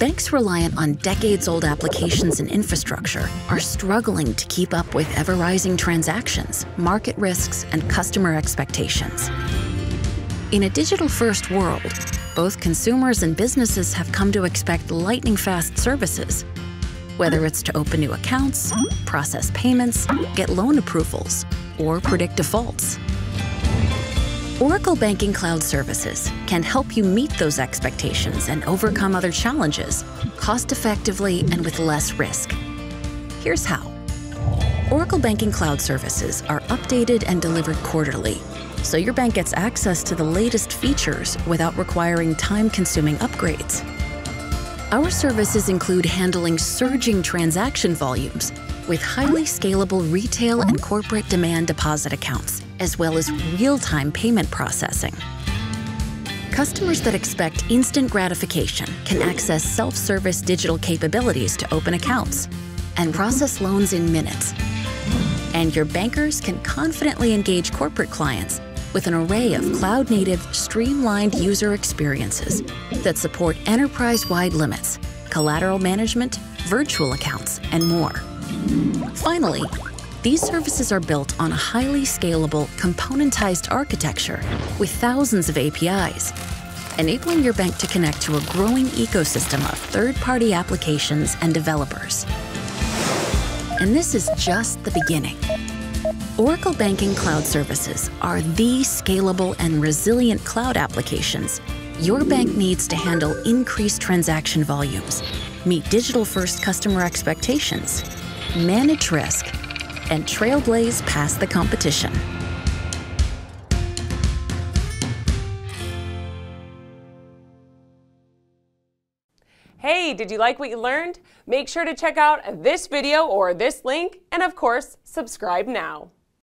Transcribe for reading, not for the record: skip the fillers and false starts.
banks reliant on decades-old applications and infrastructure are struggling to keep up with ever-rising transactions, market risks, and customer expectations. In a digital-first world, both consumers and businesses have come to expect lightning-fast services, whether it's to open new accounts, process payments, get loan approvals, or predict defaults. Oracle Banking Cloud Services can help you meet those expectations and overcome other challenges, cost-effectively and with less risk. Here's how. Oracle Banking Cloud Services are updated and delivered quarterly, so your bank gets access to the latest features without requiring time-consuming upgrades. Our services include handling surging transaction volumes with highly scalable retail and corporate demand deposit accounts, as well as real-time payment processing. Customers that expect instant gratification can access self-service digital capabilities to open accounts and process loans in minutes. And your bankers can confidently engage corporate clients with an array of cloud-native, streamlined user experiences that support enterprise-wide limits, collateral management, virtual accounts, and more. Finally, these services are built on a highly scalable, componentized architecture with thousands of APIs, enabling your bank to connect to a growing ecosystem of third-party applications and developers. And this is just the beginning. Oracle Banking Cloud Services are the scalable and resilient cloud applications your bank needs to handle increased transaction volumes, meet digital-first customer expectations, manage risk, and trailblaze past the competition. Hey, did you like what you learned? Make sure to check out this video or this link, and of course, subscribe now.